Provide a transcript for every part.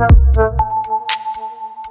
Baby,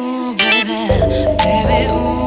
ooh, baby, baby, ooh.